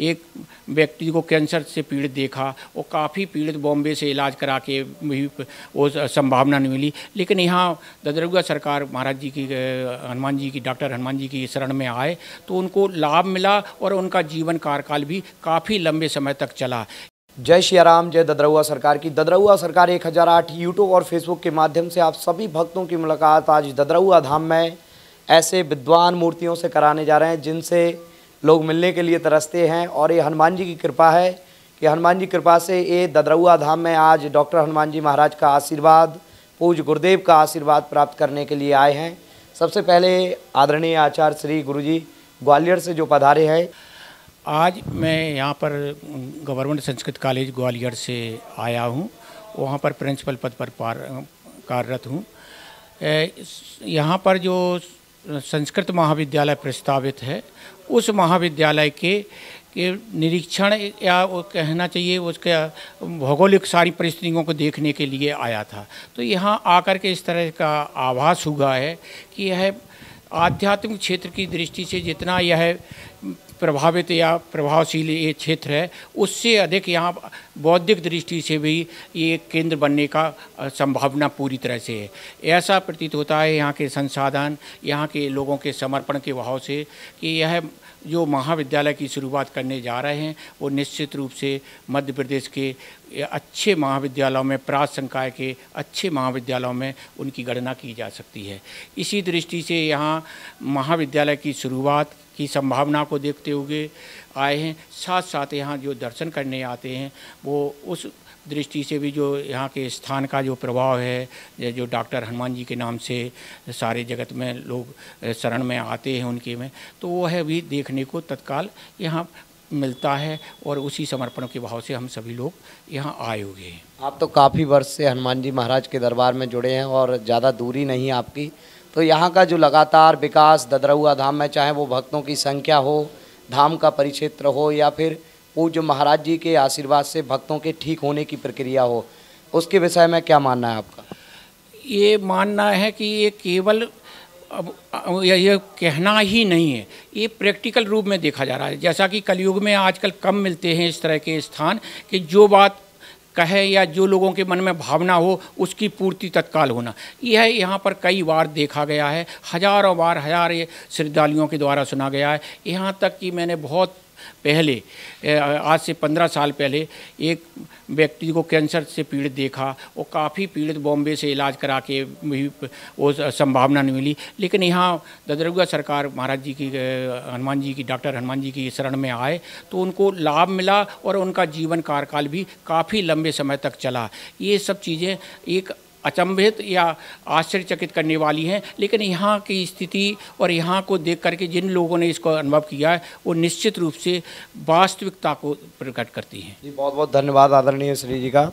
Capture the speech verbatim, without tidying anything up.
एक व्यक्ति को कैंसर से पीड़ित देखा और काफ़ी पीड़ित बॉम्बे से इलाज करा के भी वो संभावना नहीं मिली, लेकिन यहाँ दंदरौआ सरकार महाराज जी की हनुमान जी की डॉक्टर हनुमान जी की शरण में आए तो उनको लाभ मिला और उनका जीवन कार्यकाल भी काफ़ी लंबे समय तक चला। जय श्री राम, जय दंदरौआ सरकार की। दंदरौआ सरकार एक हज़ार आठ यूट्यूब और फेसबुक के माध्यम से आप सभी भक्तों की मुलाकात आज दंदरौआ धाम में ऐसे विद्वान मूर्तियों से कराने जा रहे हैं जिनसे लोग मिलने के लिए तरसते हैं, और ये हनुमान जी की कृपा है कि हनुमान जी कृपा से ये दंदरौआ धाम में आज डॉक्टर हनुमान जी महाराज का आशीर्वाद, पूज्य गुरुदेव का आशीर्वाद प्राप्त करने के लिए आए हैं। सबसे पहले आदरणीय आचार्य श्री गुरुजी ग्वालियर से जो पधारे हैं, आज मैं यहाँ पर गवर्नमेंट संस्कृत कॉलेज ग्वालियर से आया हूँ, वहाँ पर प्रिंसिपल पद पर कार्यरत हूँ। यहाँ पर जो संस्कृत महाविद्यालय प्रस्तावित है उस महाविद्यालय के के निरीक्षण या वो कहना चाहिए उसके भौगोलिक सारी परिस्थितियों को देखने के लिए आया था। तो यहाँ आकर के इस तरह का आभास हुआ है कि यह आध्यात्मिक क्षेत्र की दृष्टि से जितना यह प्रभावित या प्रभावशील ये क्षेत्र है उससे अधिक यहाँ बौद्धिक दृष्टि से भी ये केंद्र बनने का संभावना पूरी तरह से है, ऐसा प्रतीत होता है यहाँ के संसाधन, यहाँ के लोगों के समर्पण के भाव से कि यह जो महाविद्यालय की शुरुआत करने जा रहे हैं वो निश्चित रूप से मध्य प्रदेश के अच्छे महाविद्यालयों में, प्रांत संकाय के अच्छे महाविद्यालयों में उनकी गणना की जा सकती है। इसी दृष्टि से यहाँ महाविद्यालय की शुरुआत की संभावना को देखते हुए आए हैं। साथ साथ यहाँ जो दर्शन करने आते हैं वो उस दृष्टि से भी जो यहाँ के स्थान का जो प्रभाव है, जो डॉक्टर हनुमान जी के नाम से सारे जगत में लोग शरण में आते हैं उनके में, तो वो है भी देखने को तत्काल यहाँ मिलता है और उसी समर्पण के भाव से हम सभी लोग यहाँ आए हुए हैं। आप तो काफ़ी वर्ष से हनुमान जी महाराज के दरबार में जुड़े हैं और ज़्यादा दूरी नहीं आपकी, तो यहाँ का जो लगातार विकास दंदरौआ धाम में, चाहे वो भक्तों की संख्या हो, धाम का परिक्षेत्र हो, या फिर पूज्य महाराज जी के आशीर्वाद से भक्तों के ठीक होने की प्रक्रिया हो, उसके विषय में क्या मानना है आपका? ये मानना है कि ये केवल अब यह कहना ही नहीं है, ये प्रैक्टिकल रूप में देखा जा रहा है। जैसा कि कलयुग में आजकल कम मिलते हैं इस तरह के स्थान कि जो बात कहे या जो लोगों के मन में भावना हो उसकी पूर्ति तत्काल होना, यह यहाँ पर कई बार देखा गया है, हजारों बार हजार श्रद्धालुओं के द्वारा सुना गया है। यहाँ तक कि मैंने बहुत पहले आज से पंद्रह साल पहले एक व्यक्ति को कैंसर से पीड़ित देखा और काफ़ी पीड़ित बॉम्बे से इलाज करा के भी वो संभावना नहीं मिली, लेकिन यहाँ दंदरौआ सरकार महाराज जी की हनुमान जी की डॉक्टर हनुमान जी की शरण में आए तो उनको लाभ मिला और उनका जीवन कार्यकाल भी काफ़ी लंबे समय तक चला। ये सब चीज़ें एक अचंभित या आश्चर्यचकित करने वाली हैं, लेकिन यहाँ की स्थिति और यहाँ को देख करके जिन लोगों ने इसको अनुभव किया है वो निश्चित रूप से वास्तविकता को प्रकट करती हैं। जी बहुत बहुत धन्यवाद आदरणीय श्री जी का।